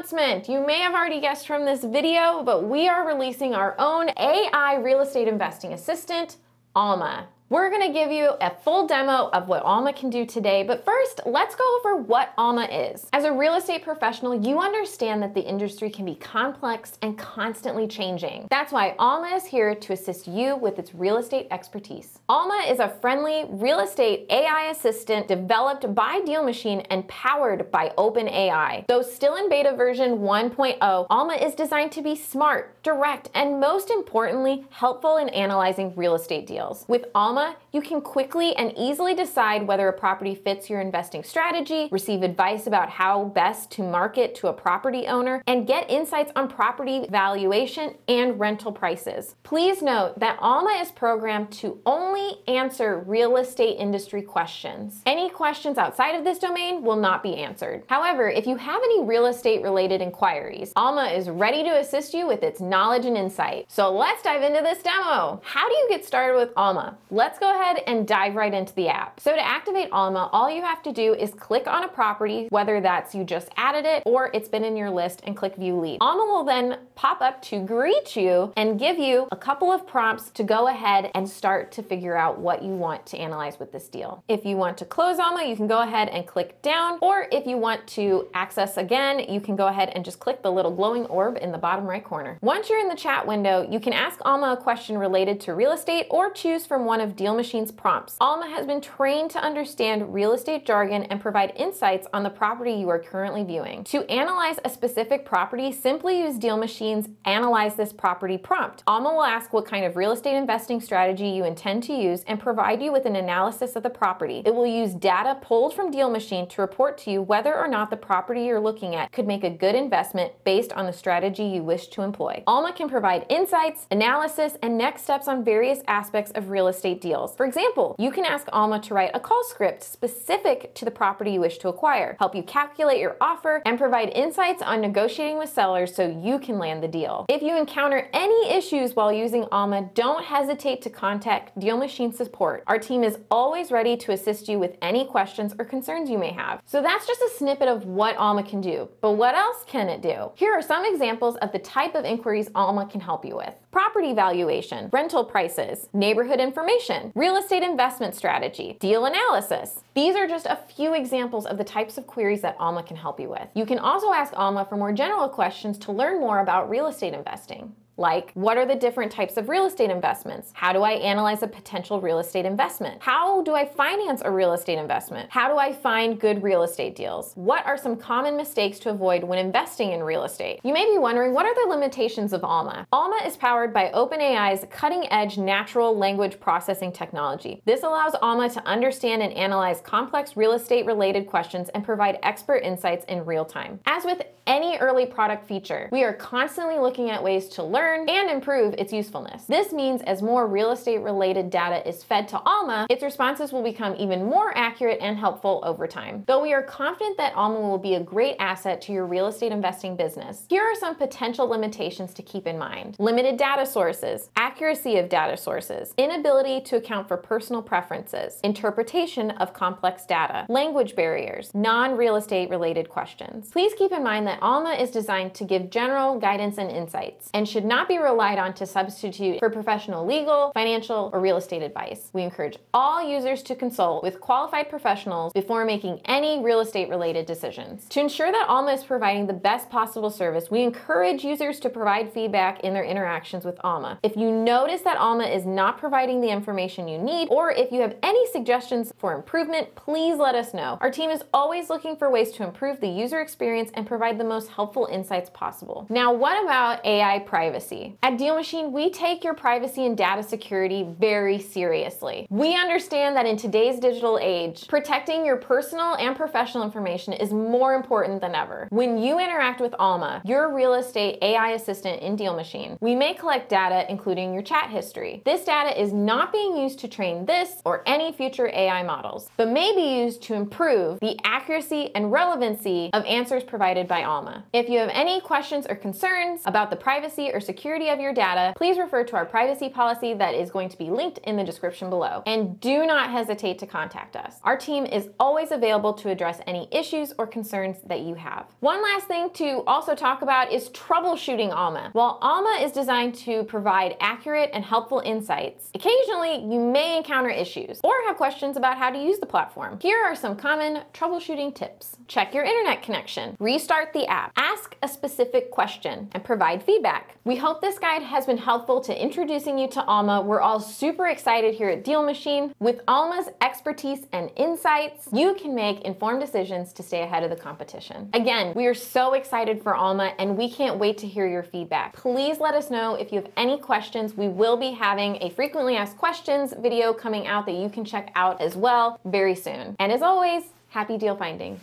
announcement. You may have already guessed from this video, but we are releasing our own AI real estate investing assistant, Alma. We're gonna give you a full demo of what Alma can do today, but first, let's go over what Alma is. As a real estate professional, you understand that the industry can be complex and constantly changing. That's why Alma is here to assist you with its real estate expertise. Alma is a friendly real estate AI assistant developed by DealMachine and powered by OpenAI. Though still in beta version 1.0, Alma is designed to be smart, direct, and most importantly, helpful in analyzing real estate deals. With Alma, you can quickly and easily decide whether a property fits your investing strategy, receive advice about how best to market to a property owner, and get insights on property valuation and rental prices. Please note that Alma is programmed to only answer real estate industry questions. Any questions outside of this domain will not be answered. However, if you have any real estate related inquiries, Alma is ready to assist you with its knowledge and insight. So let's dive into this demo. How do you get started with Alma? Let's go ahead and dive right into the app. So to activate Alma, all you have to do is click on a property, whether that's you just added it or it's been in your list, and click View Lead. Alma will then pop up to greet you and give you a couple of prompts to go ahead and start to figure out what you want to analyze with this deal. If you want to close Alma, you can go ahead and click down, or if you want to access again, you can go ahead and just click the little glowing orb in the bottom right corner. Once you're in the chat window, you can ask Alma a question related to real estate or choose from one of DealMachine's prompts. Alma has been trained to understand real estate jargon and provide insights on the property you are currently viewing. To analyze a specific property, simply use DealMachine's Analyze This Property prompt. Alma will ask what kind of real estate investing strategy you intend to use and provide you with an analysis of the property. It will use data pulled from DealMachine to report to you whether or not the property you're looking at could make a good investment based on the strategy you wish to employ. Alma can provide insights, analysis, and next steps on various aspects of real estate deals. For example, you can ask Alma to write a call script specific to the property you wish to acquire, help you calculate your offer, and provide insights on negotiating with sellers so you can land the deal. If you encounter any issues while using Alma, don't hesitate to contact DealMachine support. Our team is always ready to assist you with any questions or concerns you may have. So that's just a snippet of what Alma can do, but what else can it do? Here are some examples of the type of inquiries Alma can help you with: property valuation, rental prices, neighborhood information, real estate investment strategy, deal analysis. These are just a few examples of the types of queries that Alma can help you with. You can also ask Alma for more general questions to learn more about real estate investing. Like, what are the different types of real estate investments? How do I analyze a potential real estate investment? How do I finance a real estate investment? How do I find good real estate deals? What are some common mistakes to avoid when investing in real estate? You may be wondering, what are the limitations of Alma? Alma is powered by OpenAI's cutting-edge natural language processing technology. This allows Alma to understand and analyze complex real estate-related questions and provide expert insights in real time. As with any early product feature, we are constantly looking at ways to learn and improve its usefulness. This means as more real estate related data is fed to Alma, its responses will become even more accurate and helpful over time. Though we are confident that Alma will be a great asset to your real estate investing business, here are some potential limitations to keep in mind. Limited data sources, accuracy of data sources, inability to account for personal preferences, interpretation of complex data, language barriers, non-real estate related questions. Please keep in mind that Alma is designed to give general guidance and insights and should not be relied on to substitute for professional legal, financial, or real estate advice. We encourage all users to consult with qualified professionals before making any real estate related decisions. To ensure that Alma is providing the best possible service, we encourage users to provide feedback in their interactions with Alma. If you notice that Alma is not providing the information you need, or if you have any suggestions for improvement, please let us know. Our team is always looking for ways to improve the user experience and provide the most helpful insights possible. Now, what about AI privacy? At DealMachine, we take your privacy and data security very seriously. We understand that in today's digital age, protecting your personal and professional information is more important than ever. When you interact with Alma, your real estate AI assistant in DealMachine, we may collect data including your chat history. This data is not being used to train this or any future AI models, but may be used to improve the accuracy and relevancy of answers provided by Alma. If you have any questions or concerns about the privacy or security security of your data, please refer to our privacy policy that is going to be linked in the description below. And do not hesitate to contact us. Our team is always available to address any issues or concerns that you have. One last thing to also talk about is troubleshooting Alma. While Alma is designed to provide accurate and helpful insights, occasionally you may encounter issues or have questions about how to use the platform. Here are some common troubleshooting tips. Check your internet connection, restart the app, ask a specific question, and provide feedback. We hope this guide has been helpful to introducing you to Alma. We're all super excited here at DealMachine. With Alma's expertise and insights, you can make informed decisions to stay ahead of the competition. Again, we are so excited for Alma and we can't wait to hear your feedback. Please let us know if you have any questions. We will be having a frequently asked questions video coming out that you can check out as well very soon. And as always, happy deal finding.